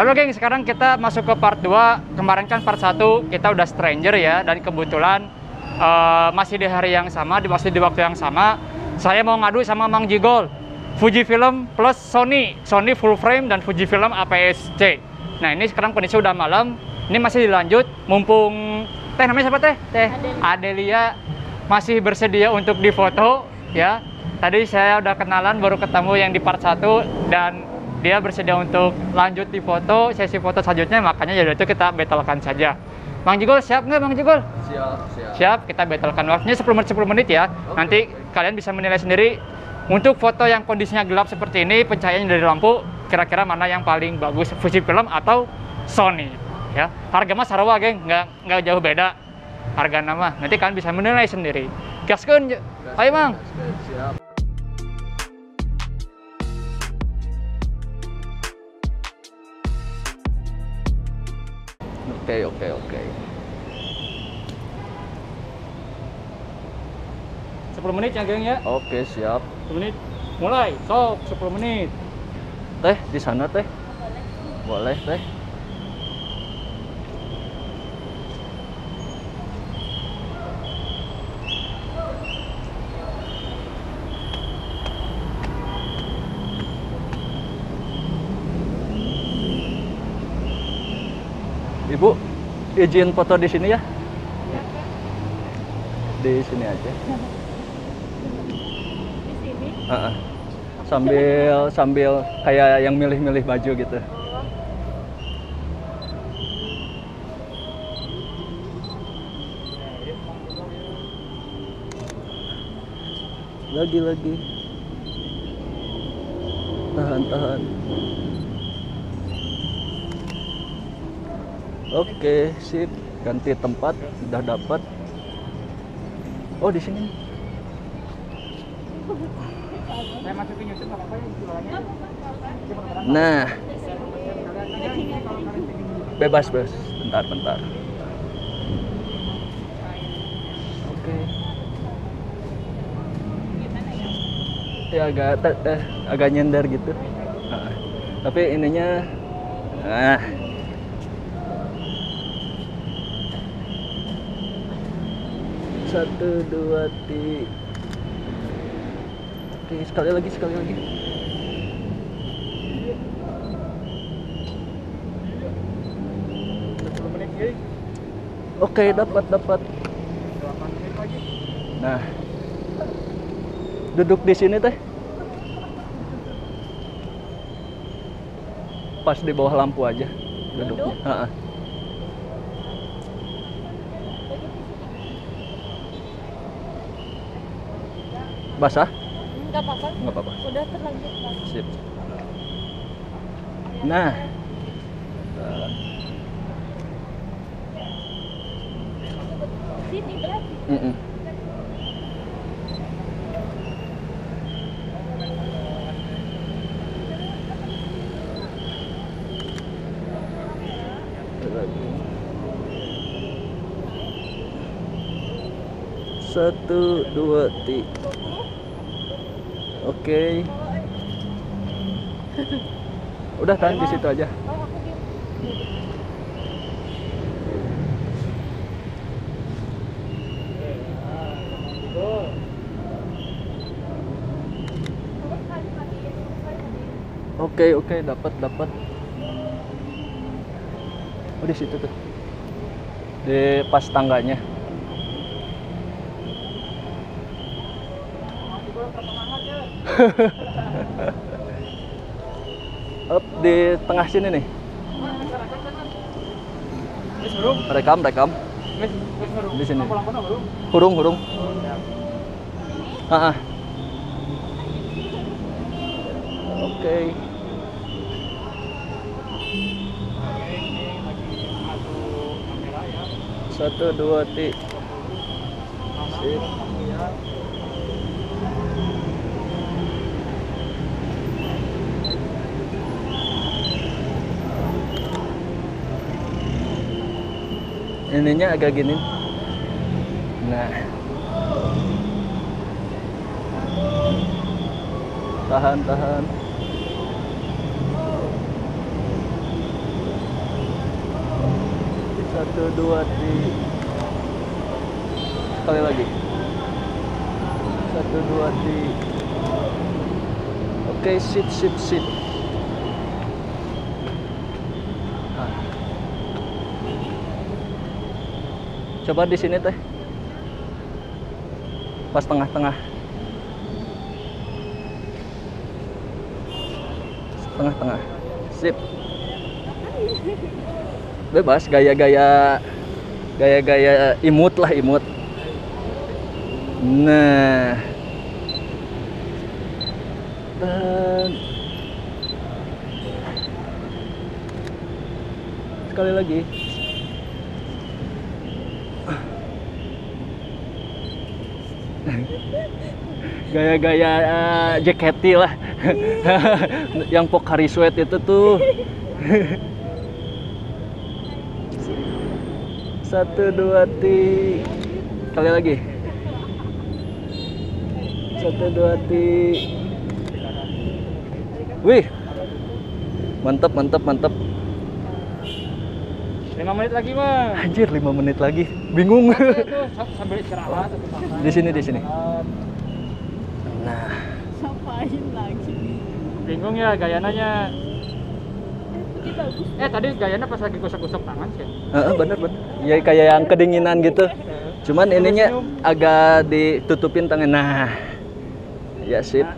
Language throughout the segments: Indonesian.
Halo geng, sekarang kita masuk ke part 2. Kemarin kan part 1 kita udah stranger ya, dan kebetulan masih di hari yang sama, masih di waktu yang sama. Saya mau ngadu sama Mang Jigol, Fujifilm plus Sony full frame dan Fujifilm APS-C. Nah ini sekarang kondisi udah malam, ini masih dilanjut. Mumpung teh, namanya siapa teh? Teh Adelia masih bersedia untuk difoto ya. Tadi saya udah kenalan, baru ketemu yang di part 1 dan dia bersedia untuk lanjut di foto, sesi foto selanjutnya, makanya jadi itu kita batalkan saja. Mang Jigol, siap nggak Mang Jigol? Siap. Siap, kita batalkan waktunya 10 menit ya. Okay, nanti okay. Kalian bisa menilai sendiri untuk foto yang kondisinya gelap seperti ini, pencahayaannya dari lampu, kira-kira mana yang paling bagus, Fujifilm atau Sony ya. Harga mah sarawa geng, nggak jauh beda harga nama. Nanti kalian bisa menilai sendiri. Gaskeun. Ayo Mang. Siap. Oke. 10 menit ya geng ya? Oke, siap. 10 menit. Mulai. Sok, 10 menit. Teh di sana teh. Boleh teh. Ibu, izin foto di sini ya? Di sini aja. Di sini? Sambil kayak yang milih-milih baju gitu. Lagi. Tahan. Oke, sip. Ganti tempat, udah dapat. Oh, di sini. Nah. Bebas. Bentar. Oke. Ya agak nyender gitu. Tapi ininya satu, dua, tiga. Oke, sekali lagi. Oke, dapat. Nah, duduk di sini teh. Pas di bawah lampu aja duduknya. Basah? Enggak apa-apa. Udah terlanjut. Sip. Nah. Sini berarti. Satu, dua, tiga. Oke. Udah tahan di situ aja. Oke, dapat. Oh, di situ tuh. Di pas tangganya. Up di tengah sini nih. Rekam. Di sini. Hurung. Oke. Satu, dua, tiga. Sip. Ininya agak gini. Nah. Tahan. 1, 2, 3. Sekali lagi. 1, 2, 3. Oke, sip. Nah. Coba di sini teh. Pas tengah-tengah. Sip. Bebas gaya-gaya imut. Nah. Dan sekali lagi. Gaya-gaya jaketi lah. Yang Pocari Sweat itu tuh. 1, 2, 3. Sekali lagi. 1, 2, 3. Wih, mantep. 5 menit lagi mah. Anjir, 5 menit lagi. Bingung. Sambil istirahat. Di sini. Nah. Ngapain lagi? Bingung ya gayananya. Tadi gayanya pas lagi gosok-gosok tangan sih. Bener. Ya kayak yang kedinginan gitu. Cuman ininya agak ditutupin tangan. Nah. Ya sip.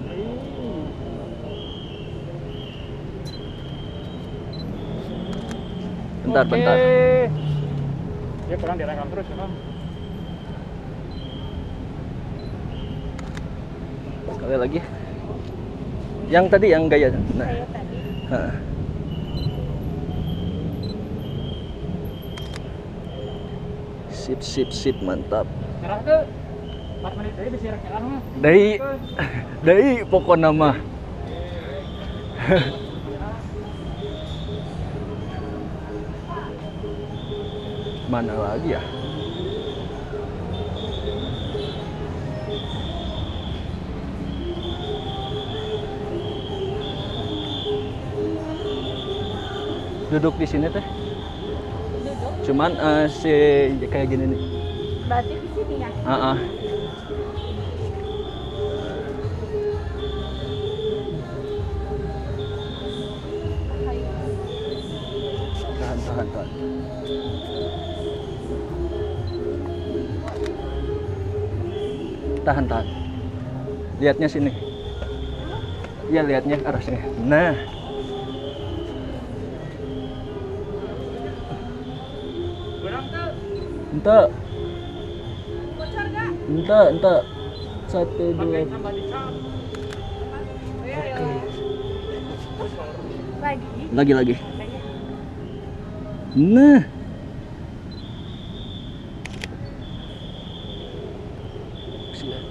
Bentar. Ya kurang direkam terus ya, Bang. Sekali lagi. Yang tadi yang gaya. Nah. Heeh. Sip, mantap. Cerah ke 4 menit deui bisa cerah mah. Deui pokona mah. Mana lagi ya? Duduk di sini teh. Cuman kayak gini nih. Berarti di sini ya? Tahan. Tahan. Lihatnya sini. Ya, lihatnya ke arah sini. Nah. Ente. 1, 2. Lagi. Nah.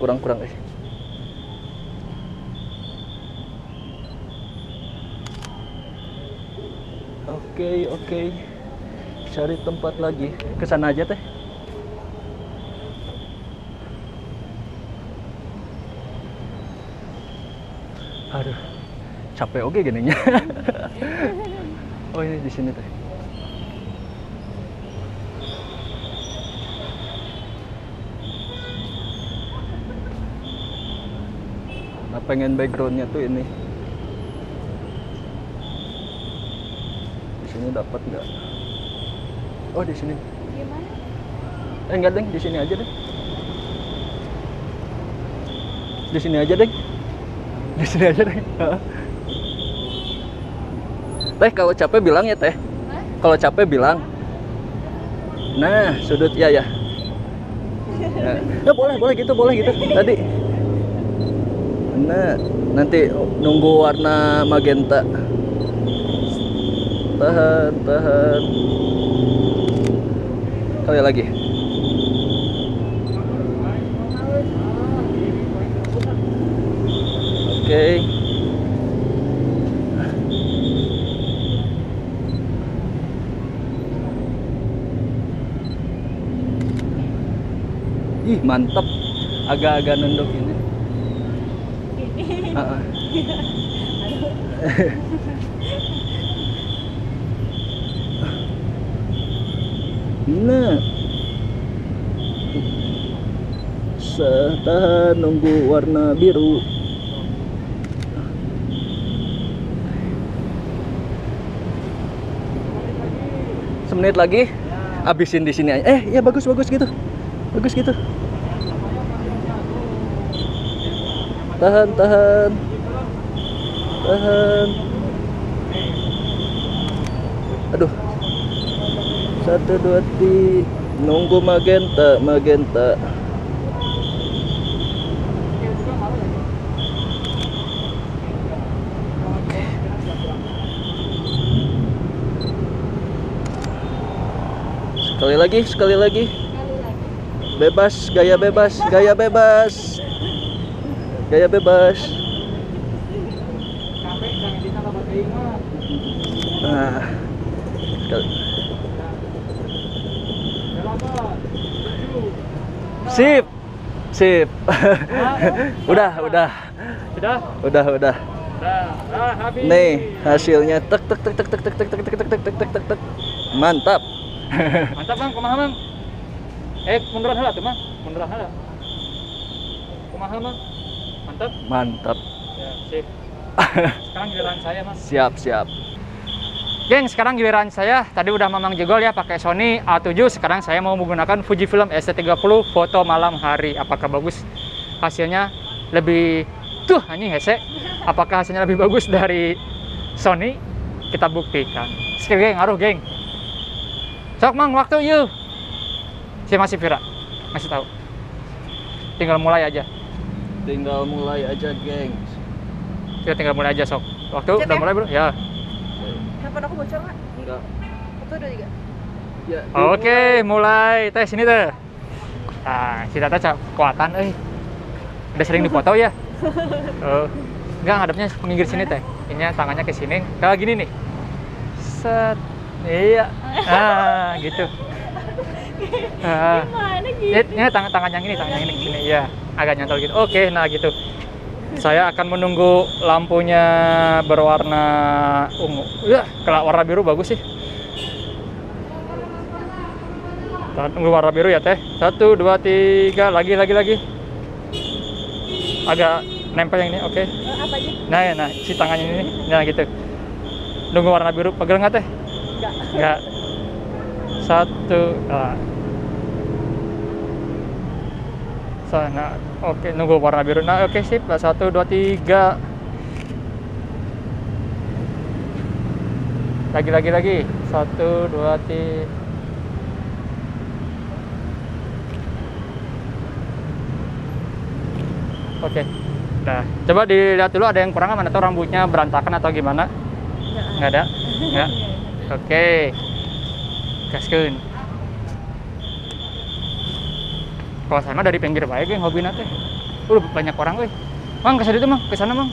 Kurang. Oke. Cari tempat lagi. Ke sana aja teh. Aduh. Capek oke gininya. Oh, ini di sini teh. Pengen backgroundnya tuh ini. Di sini dapat nggak? Oh, di sini. Gimana? Enggak deng, di sini aja deh. Di sini aja deh. Teh kalau capek bilang ya teh. Kalau capek bilang. Nah, sudut ya. Ya boleh gitu. Tadi. Nah, nanti nunggu warna magenta. Tahan. Kali lagi. Oke. Ih, mantap. Agak-agak nunduk ini. Nah, tahan nunggu warna biru. Semenit lagi abisin di sini aja. Ya bagus gitu. Bagus gitu. Tahan. Aduh. 1, 2, 3. Nunggu magenta. Sekali lagi. Gaya bebas. Nah, sip. Udah. Nih hasilnya tek. Mantap Bang, kumaha Bang? Munduran heula teh mah, Kumaha Bang? Mantap. Ya, sip. Sekarang giliran saya, Mas. Siap. Geng, sekarang giliran saya. Tadi udah Mang Jigol ya pakai Sony A7, sekarang saya mau menggunakan Fujifilm XT30 foto malam hari. Apakah bagus hasilnya? Lebih apakah hasilnya lebih bagus dari Sony? Kita buktikan. Sekali geng, sok Mang, waktu yuk. Saya masih Vira, masih tahu. Tinggal mulai aja, geng. Kita tinggal mulai aja, sok. Waktu udah mulai, bro. Ya. Handphone aku bocor nggak? Enggak. 1, 2, 3. Ya. Oke, mulai. Tes ini teh. Nah, si Tata kekuatan, udah sering dipoto ya. Enggak, ngadepnya minggir sini teh. Ininya tangannya ke sini. Kayak gini nih. Set. Iya, gitu. Ini tangan yang ini, sini, ya, agak nyantol gitu. Oke, nah gitu. Saya akan menunggu lampunya berwarna ungu. Ya, kalau warna biru bagus sih. Tunggu warna biru ya teh. 1, 2, 3, lagi. Agak nempel yang ini, oke. Nah, si tangannya ini, nah gitu. Nunggu warna biru, pegel nggak teh? Enggak. 1. Nah, oke, nunggu warna biru. Nah, oke sip. 1, 2, 3. Lagi. 1, 2, 3. Oke. Nah, coba dilihat dulu ada yang kurang mana atau rambutnya berantakan atau gimana? Enggak ada. Enggak. Oke, gaskeun. Kalau saya mah dari pinggir bae geng hobina teh. Banyak orang euy. Mang ke sana tuh, Mang. Ke sana, Mang.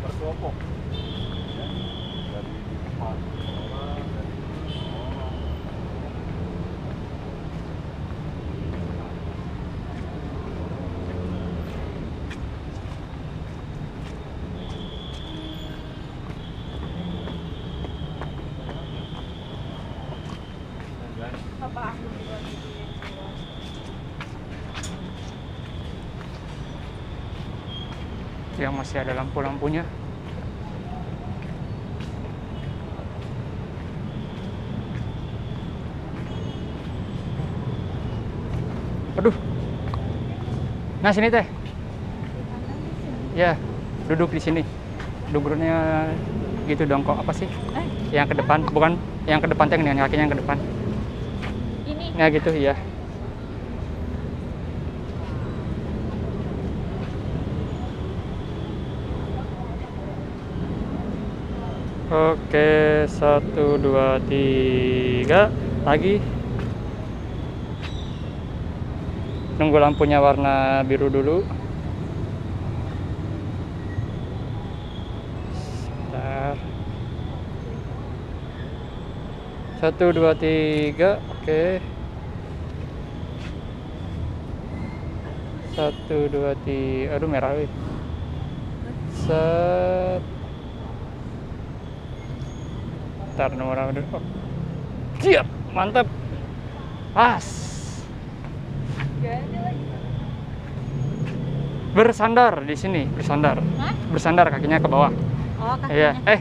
Berkelompok. Yang masih ada lampu-lampunya. Aduh. Nah, sini teh. Ya, duduk di sini. Duduknya gitu dong kok. Apa sih? Yang ke depan, bukan yang ke depan teh, dengan kakinya yang ke depan. Ini. Nah, gitu ya. Oke, 1, 2, 3, lagi. Nunggu lampunya warna biru dulu. Sebentar. 1, 2, 3, oke. 1, 2, 3, aduh merah. Set. sekitar 600. Oh. Siap, mantap. Pas. Bersandar di sini, bersandar. Hah? Bersandar kakinya ke bawah. Oh, kakinya. Iya.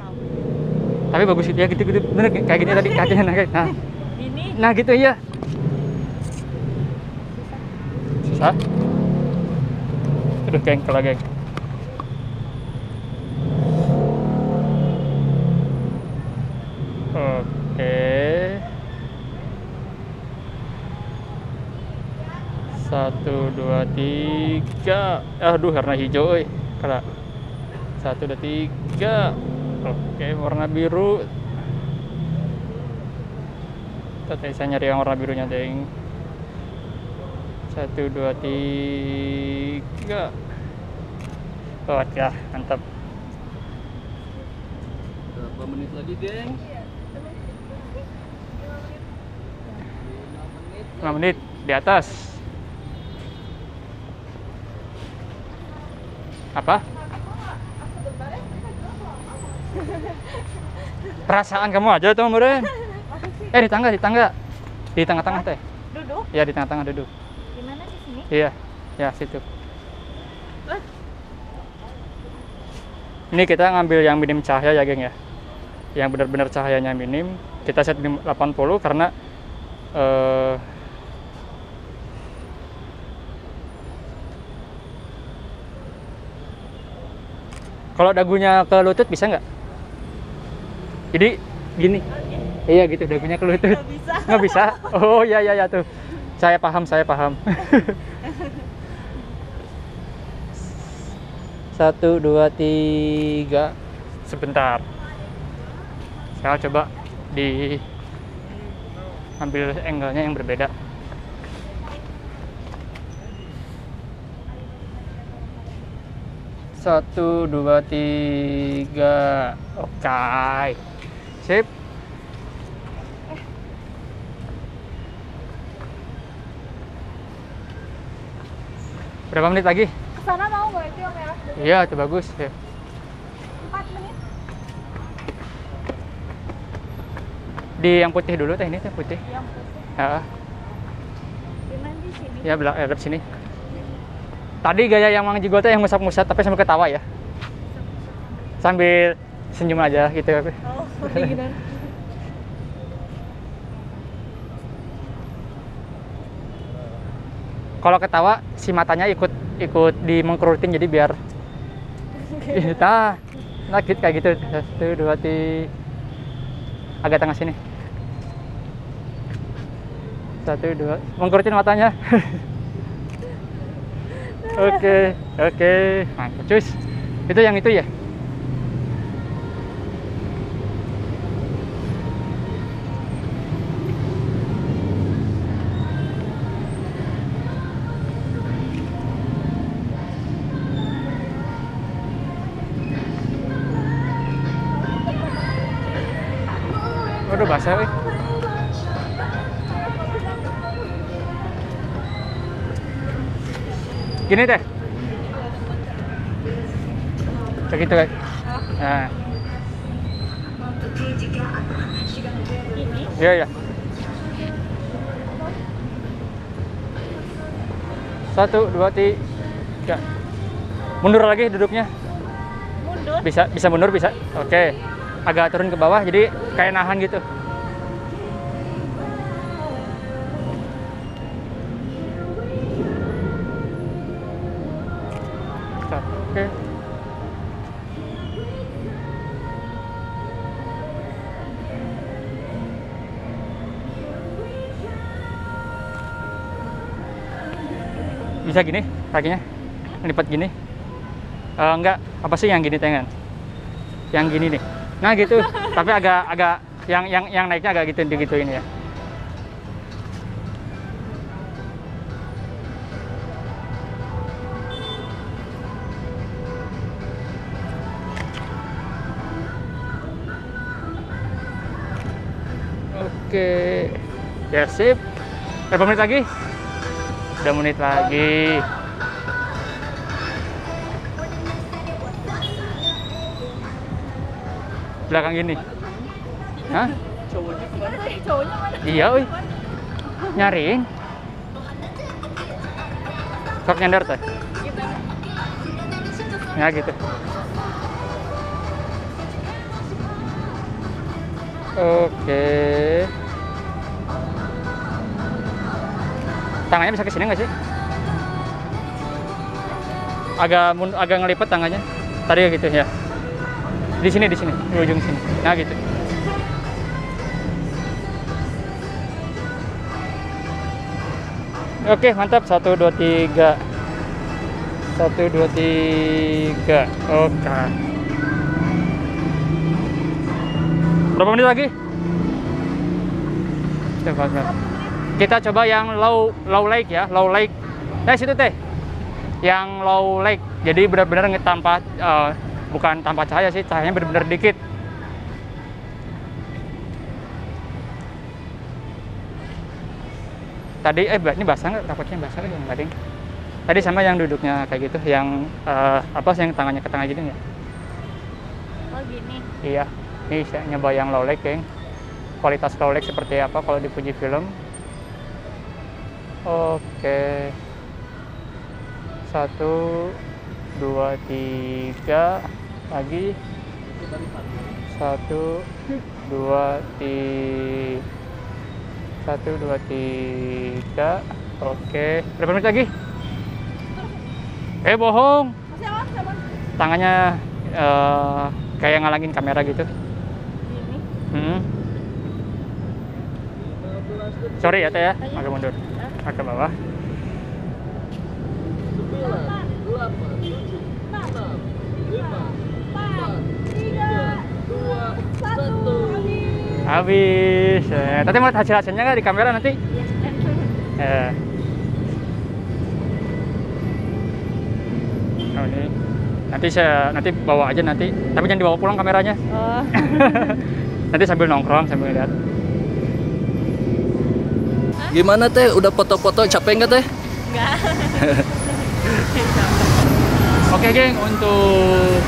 Tapi bagus ya gitu-gitu. Bener kayak gini tadi kakinya nah. Ini. Nah, gitu iya. Susah. Aduh, geng, kalau geng. Oke. Satu, dua, tiga. Aduh, warna hijau, oi. Kala. Satu, dua, tiga. Oke, warna biru. Tadi saya nyari yang warna birunya, deng. Satu, dua, tiga. Oh, ya, mantap. Berapa menit lagi, deng? 5 menit di atas. Apa? Perasaan kamu aja tuh, Muren. Di tengah-tengah teh. Duduk? Ya, di tengah-tengah duduk. Di mana, di sini? Iya, ya situ. Ini kita ngambil yang minim cahaya ya, geng ya. Yang benar-benar cahayanya minim. Kita set 80 karena kalau dagunya ke lutut bisa nggak? Jadi gini, okay. Iya gitu, dagunya ke lutut. Nggak bisa. Oh iya iya tuh, saya paham Satu, dua, tiga. Sebentar. Saya coba ambil angle-nya yang berbeda. Satu, dua, tiga. Oke. Sip. Berapa menit lagi? Kesana mau nggak itu yang merah? Iya, itu bagus. Ya. 4 menit. Di yang putih dulu, teh ini teh putih. Yang putih. Heeh. Gimana di sini? Ya, belakang arep sini. Tadi gaya yang Mang Jigol yang ngusap-ngusap tapi sambil ketawa ya. Sambil senyum aja gitu. Oh, gitu. Kalau ketawa si matanya ikut dimengkerutin jadi biar nah kayak gitu. Satu, dua, tiga. Agak tengah sini. Satu, dua. Mengkerutin matanya. Oke. Mantap, cus. Itu yang itu ya? Waduh, basah, weh. Gini deh, begitu kan? Nah, iya. Satu, dua, tiga. Mundur lagi duduknya. Mundur. Bisa mundur bisa. Oke. Agak turun ke bawah, jadi kayak nahan gitu. Oke. Bisa gini kakinya, lipat gini. Enggak, apa sih yang gini tangan? Yang gini nih. Nah gitu, tapi agak yang naiknya agak gitu-gituin ya. Oke, ya sip. Berapa menit lagi? 2 menit lagi. Belakang gini. Hah? Cowoknya mana? Iya, wih. Nyaring. Sok nyender teh. Ya gitu. Oke. Tangannya bisa ke sini nggak sih? Agak ngelipet tangannya. Tadi gitu ya. Di sini, di ujung sini. Nah gitu. Oke, mantap. 1 2 3. 1 2 3. Oke. Berapa menit lagi? Coba. Kita coba yang low light ya, low light. Nah, situ teh. Yang low light. Jadi benar-benar tanpa bukan tanpa cahaya sih, cahayanya benar-benar dikit. Tadi ini basah nggak? Takutnya basah lagi nggak ding. Tadi sama yang duduknya kayak gitu, yang yang tangannya ke tengah gini ya? Oh gini. Iya, ini saya nyoba yang low leg, geng. Kualitas low leg seperti apa kalau di Fujifilm? Oke. 1 2 3 lagi. 1 2 3. Oke, berapa menit lagi? Bohong. Tangannya kayak ngalangin kamera gitu. Sorry ya teh ya, agak mundur, agak bawah. 9, 8, 7, 6, 5, 4, 3, 2, 1. Habis. Tadi mau lihat hasil-hasilnya nggak di kamera nanti? Ya. Nanti bawa aja nanti, tapi jangan dibawa pulang kameranya. Oh. Nanti sambil nongkrong sambil lihat. Gimana teh? Udah foto-foto, capek nggak teh? Nggak. Oke geng, untuk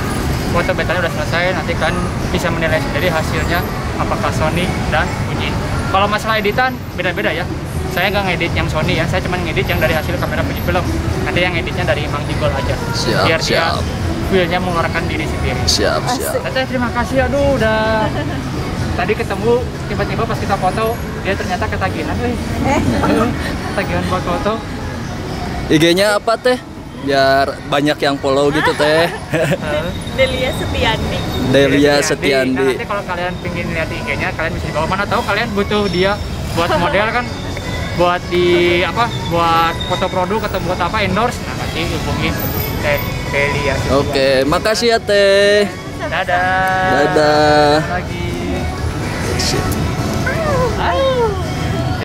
foto betanya udah selesai. Nanti kan bisa menilai sendiri hasilnya apakah Sony dan Fuji. Kalau masalah editan beda-beda ya. Saya nggak ngedit yang Sony ya, saya cuma ngedit yang dari hasil kamera Fujifilm. Nanti yang editnya dari Mang Jigol aja. Siap, biar siap. Dia filmnya mengeluarkan diri sendiri. Siap, siap. Teteh, terima kasih, aduh udah. Tadi ketemu, tiba-tiba pas kita foto, dia ternyata ketagihan. Ketagihan buat foto. IG-nya apa teh? Biar banyak yang follow gitu teh. Delia Setiandi. Delia Setiandi. Nah, nanti kalau kalian pengen lihat IG-nya, kalian bisa di bawah. Mana tahu kalian butuh dia buat model kan? Buat buat foto produk atau buat endorse, nah nanti hubungin teh Delia. Oke, makasih ya teh. Dadah. Dadah. Lagi.